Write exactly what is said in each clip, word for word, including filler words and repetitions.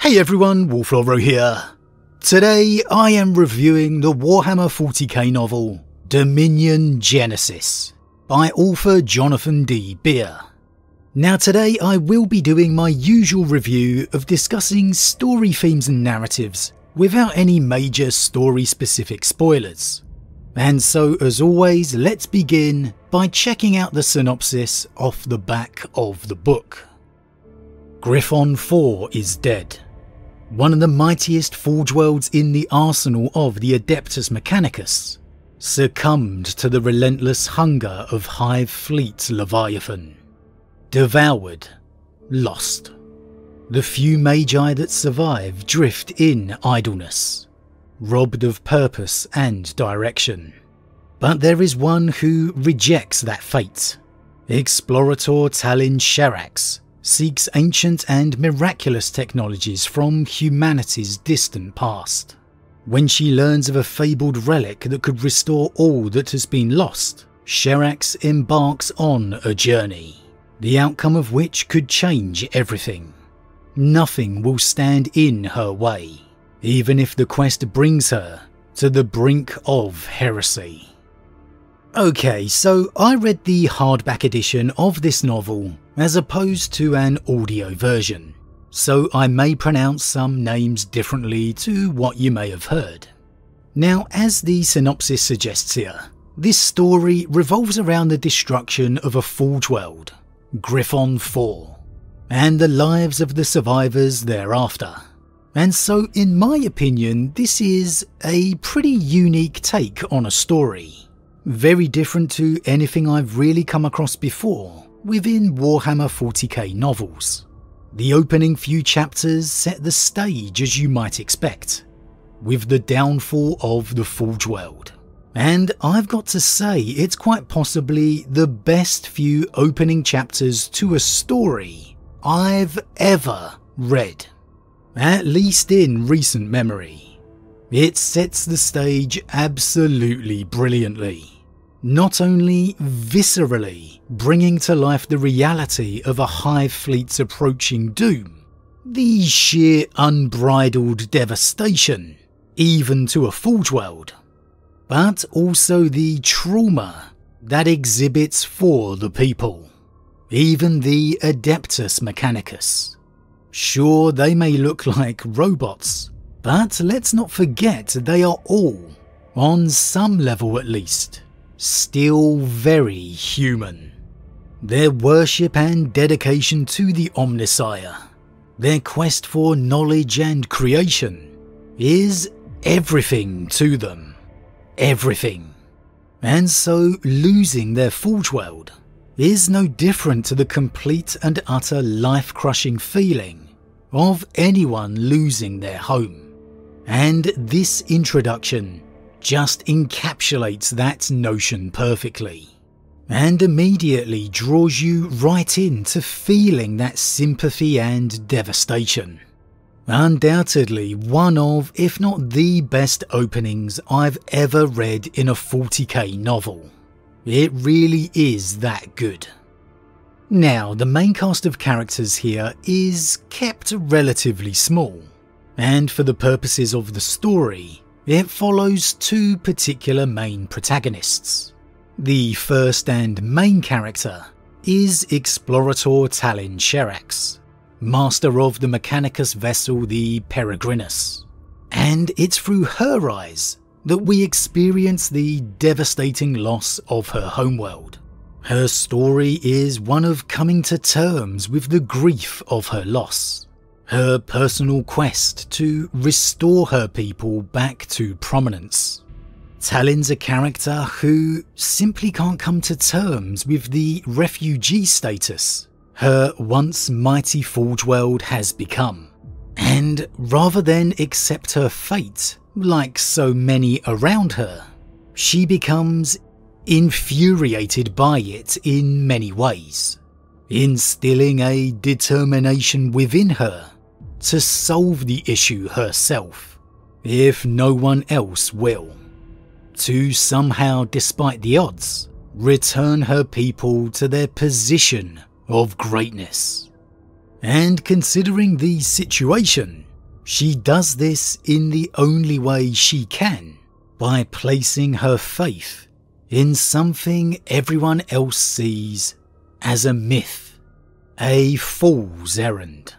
Hey everyone, Wolf Lord Rho here. Today I am reviewing the Warhammer forty K novel Dominion Genesis by author Jonathan D. Beer. Now today I will be doing my usual review of discussing story themes and narratives without any major story specific spoilers. And so as always, let's begin by checking out the synopsis off the back of the book. Gryphon four is dead. One of the mightiest Forge Worlds in the arsenal of the Adeptus Mechanicus succumbed to the relentless hunger of Hive Fleet Leviathan. Devoured, lost. The few magi that survive drift in idleness, robbed of purpose and direction. But there is one who rejects that fate. Explorator Talin Sharax seeks ancient and miraculous technologies from humanity's distant past. When she learns of a fabled relic that could restore all that has been lost, Sharax embarks on a journey, the outcome of which could change everything. Nothing will stand in her way, even if the quest brings her to the brink of heresy. Okay, so I read the hardback edition of this novel as opposed to an audio version, so I may pronounce some names differently to what you may have heard. Now, as the synopsis suggests here, this story revolves around the destruction of a Forge World, Gryphon four, and the lives of the survivors thereafter. And so, in my opinion, this is a pretty unique take on a story, very different to anything I've really come across before within Warhammer forty K novels. The opening few chapters set the stage as you might expect, with the downfall of the Forge World. And I've got to say, it's quite possibly the best few opening chapters to a story I've ever read, at least in recent memory. It sets the stage absolutely brilliantly, not only viscerally bringing to life the reality of a Hive Fleet's approaching doom, the sheer unbridled devastation, even to a Forge World, but also the trauma that exhibits for the people, even the Adeptus Mechanicus. Sure, they may look like robots, but let's not forget they are all, on some level at least, still very human. Their worship and dedication to the Omnissiah, their quest for knowledge and creation, is everything to them. Everything. And so losing their Forge World is no different to the complete and utter life-crushing feeling of anyone losing their home. And this introduction just encapsulates that notion perfectly, and immediately draws you right into feeling that sympathy and devastation. Undoubtedly one of, if not the best openings I've ever read in a forty K novel. It really is that good. Now, the main cast of characters here is kept relatively small, and for the purposes of the story, it follows two particular main protagonists. The first and main character is Explorator Talin Sharax, master of the Mechanicus vessel the Peregrinus, and it's through her eyes that we experience the devastating loss of her homeworld. Her story is one of coming to terms with the grief of her loss, her personal quest to restore her people back to prominence. Talin's a character who simply can't come to terms with the refugee status her once mighty Forge World has become, and rather than accept her fate, like so many around her, she becomes infuriated by it in many ways, instilling a determination within her to solve the issue herself, if no one else will, to somehow, despite the odds, return her people to their position of greatness. And considering the situation, She does this in the only way she can, by placing her faith in something everyone else sees as a myth, a fool's errand.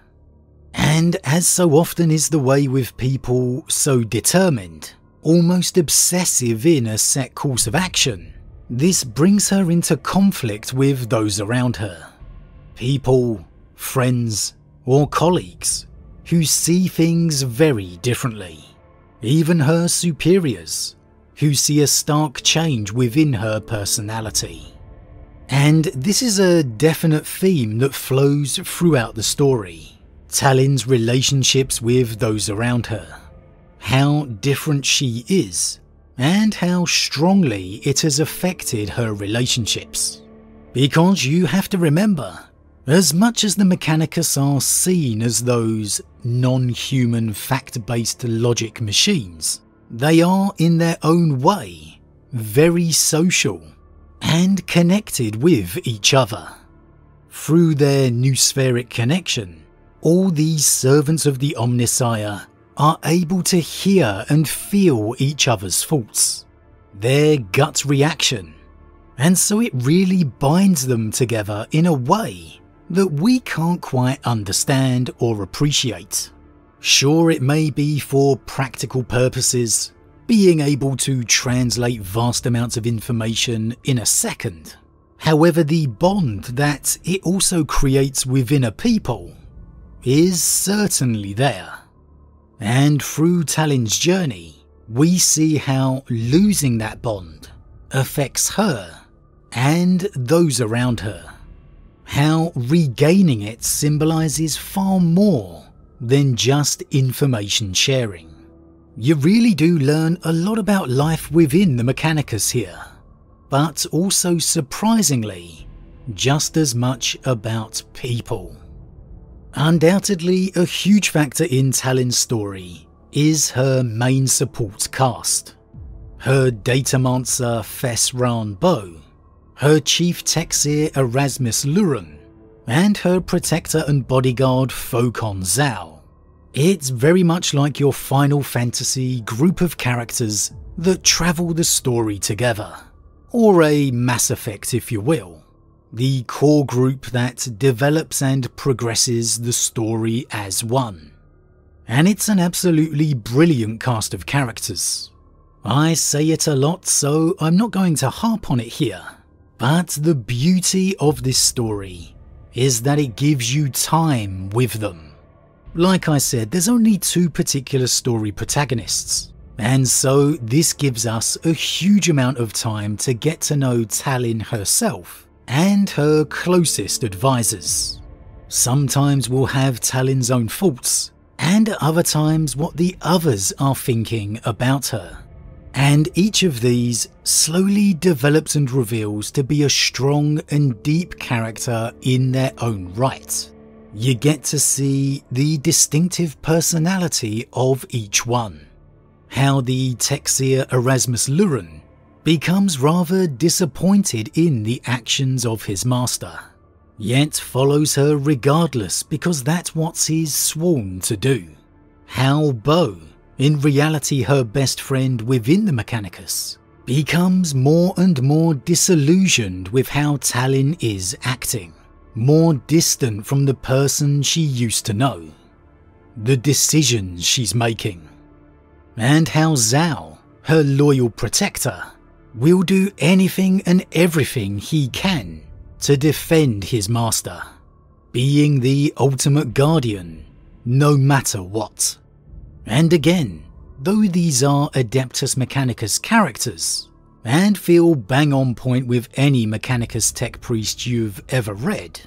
And as so often is the way with people so determined, almost obsessive in a set course of action, this brings her into conflict with those around her. People, friends, or colleagues who see things very differently. Even her superiors, who see a stark change within her personality. And this is a definite theme that flows throughout the story. Talin's relationships with those around her, how different she is, and how strongly it has affected her relationships. Because you have to remember, as much as the Mechanicus are seen as those non-human fact-based logic machines, they are in their own way very social and connected with each other. Through their Noospheric connection, all these servants of the Omnissiah are able to hear and feel each other's thoughts, their gut reaction, and so it really binds them together in a way that we can't quite understand or appreciate. Sure, it may be for practical purposes, being able to translate vast amounts of information in a second. However, the bond that it also creates within a people is certainly there. And through Talin's journey, we see how losing that bond affects her and those around her. How regaining it symbolises far more than just information sharing. You really do learn a lot about life within the Mechanicus here, but also surprisingly, just as much about people. Undoubtedly, a huge factor in Talin's story is her main support cast. Her Datamancer Fess-Ran-Bow, her Chief Techseer Erasmus Luron, and her Protector and Bodyguard Focon Zhao. It's very much like your Final Fantasy group of characters that travel the story together, or a Mass Effect if you will. The core group that develops and progresses the story as one. And it's an absolutely brilliant cast of characters. I say it a lot, so I'm not going to harp on it here, but the beauty of this story is that it gives you time with them. Like I said, there's only two particular story protagonists, and so this gives us a huge amount of time to get to know Talin herself and her closest advisors. Sometimes we'll have Talin's own thoughts, and at other times what the others are thinking about her. And each of these slowly develops and reveals to be a strong and deep character in their own right. You get to see the distinctive personality of each one. How the Techseer Erasmus Luron becomes rather disappointed in the actions of his master, yet follows her regardless because that's what he's sworn to do. How Bo, in reality her best friend within the Mechanicus, becomes more and more disillusioned with how Talin is acting, more distant from the person she used to know, the decisions she's making. And how Zhao, her loyal protector, will do anything and everything he can to defend his master, being the ultimate guardian, no matter what. And again, though these are Adeptus Mechanicus characters, and feel bang on point with any Mechanicus Tech-Priest you've ever read,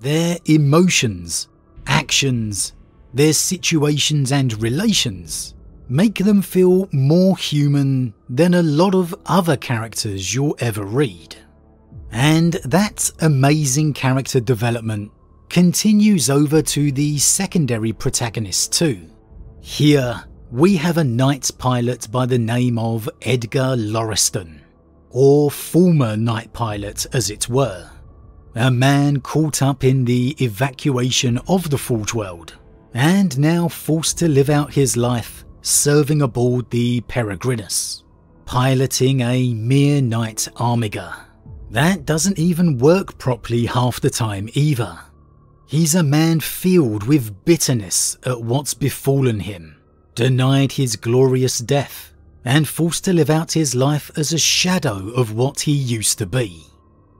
their emotions, actions, their situations and relations make them feel more human than a lot of other characters you'll ever read. And that amazing character development continues over to the secondary protagonists too. Here we have a Knight pilot by the name of Edgar Lauriston, or former Knight pilot as it were, a man caught up in the evacuation of the Forge World and now forced to live out his life serving aboard the Peregrinus, piloting a mere Knight Armiger. That doesn't even work properly half the time either. He's a man filled with bitterness at what's befallen him, denied his glorious death, and forced to live out his life as a shadow of what he used to be.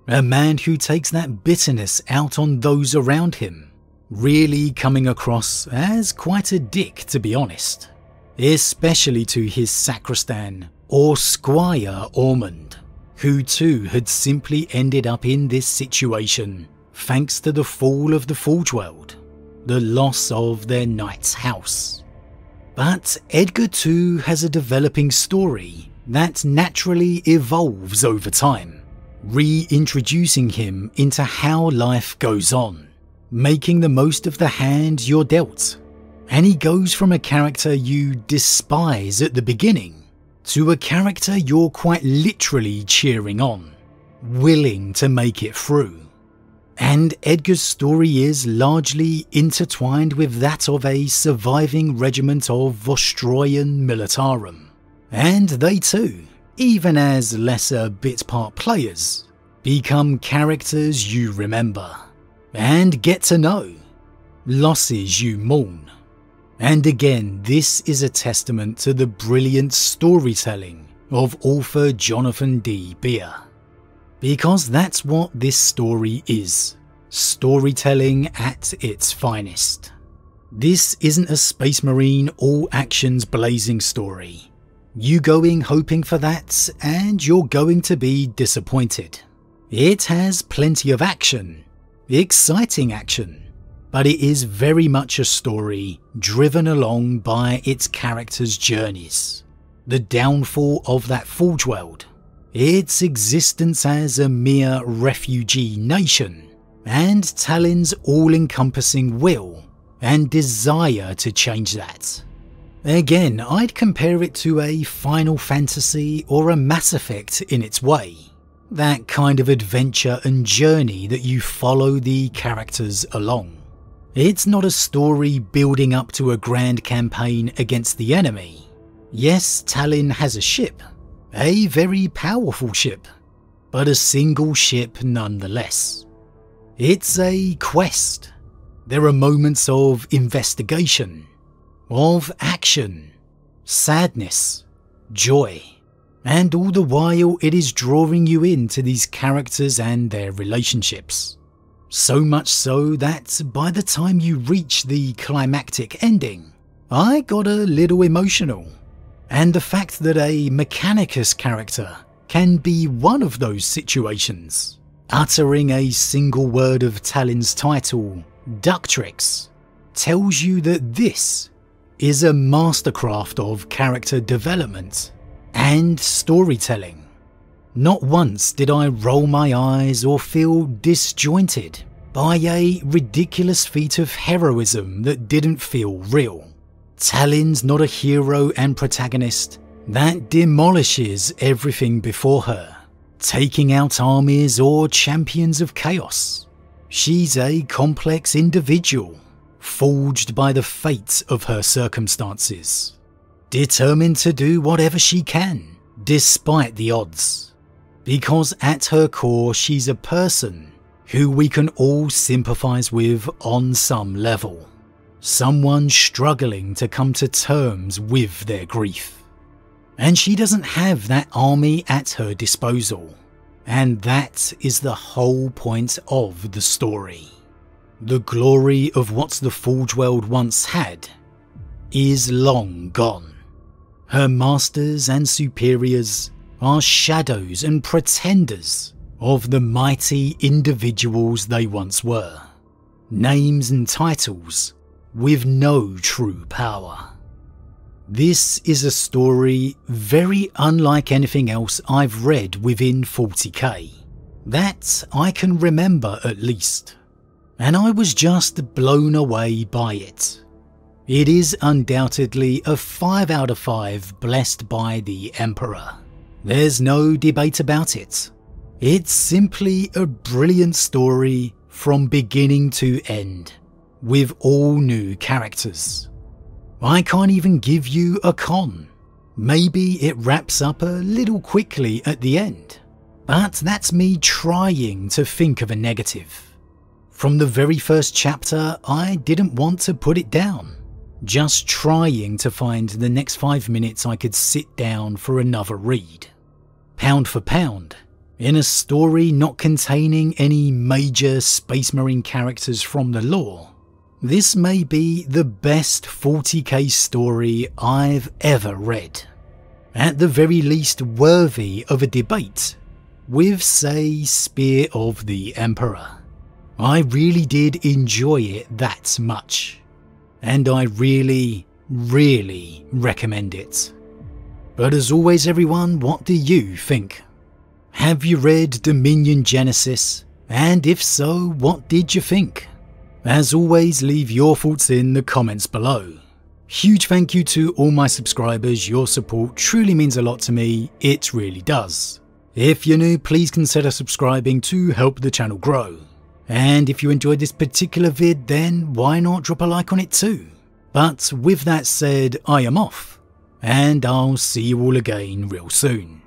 A man who takes that bitterness out on those around him, really coming across as quite a dick to be honest, especially to his sacristan or squire Ormond, who too had simply ended up in this situation thanks to the fall of the Forge World, the loss of their knight's house. But Edgar too has a developing story that naturally evolves over time, reintroducing him into how life goes on, making the most of the hand you're dealt, and he goes from a character you despise at the beginning to a character you're quite literally cheering on, willing to make it through. And Edgar's story is largely intertwined with that of a surviving regiment of Vostroian Militarum, and they too, even as lesser bit part players, become characters you remember and get to know, losses you mourn. And again, this is a testament to the brilliant storytelling of author Jonathan D. Beer. Because that's what this story is, storytelling at its finest. This isn't a Space Marine all actions blazing story. You going hoping for that and you're going to be disappointed. It has plenty of action, exciting action, but it is very much a story driven along by its characters' journeys, the downfall of that Forge World, its existence as a mere refugee nation, and Talin's all-encompassing will and desire to change that. Again, I'd compare it to a Final Fantasy or a Mass Effect in its way, that kind of adventure and journey that you follow the characters along. It's not a story building up to a grand campaign against the enemy. Yes, Talin has a ship, a very powerful ship, but a single ship nonetheless. It's a quest. There are moments of investigation, of action, sadness, joy, and all the while it is drawing you into these characters and their relationships. So much so that by the time you reach the climactic ending, I got a little emotional. And the fact that a Mechanicus character can be one of those situations, uttering a single word of Talin's title, Ductrix, tells you that this is a mastercraft of character development and storytelling. Not once did I roll my eyes or feel disjointed by a ridiculous feat of heroism that didn't feel real. Talin's not a hero and protagonist that demolishes everything before her, taking out armies or champions of chaos. She's a complex individual, forged by the fate of her circumstances, determined to do whatever she can, despite the odds. Because at her core she's a person who we can all sympathise with on some level. Someone struggling to come to terms with their grief. And she doesn't have that army at her disposal. And that is the whole point of the story. The glory of what the Forge World once had is long gone. Her masters and superiors are shadows and pretenders of the mighty individuals they once were. Names and titles with no true power. This is a story very unlike anything else I've read within forty K. That I can remember at least. And I was just blown away by it. It is undoubtedly a five out of five blessed by the Emperor. There's no debate about it. It's simply a brilliant story from beginning to end, with all new characters. I can't even give you a con. Maybe it wraps up a little quickly at the end, but that's me trying to think of a negative. From the very first chapter, I didn't want to put it down, just trying to find the next five minutes I could sit down for another read. Pound for pound, in a story not containing any major Space Marine characters from the lore, this may be the best forty K story I've ever read. At the very least worthy of a debate, with say Spear of the Emperor. I really did enjoy it that much, and I really, really recommend it. But as always everyone, what do you think? Have you read Dominion Genesis? And if so, what did you think? As always, leave your thoughts in the comments below. Huge thank you to all my subscribers, your support truly means a lot to me, it really does. If you're new, please consider subscribing to help the channel grow. And if you enjoyed this particular vid, then why not drop a like on it too? But with that said, I am off, and I'll see you all again real soon.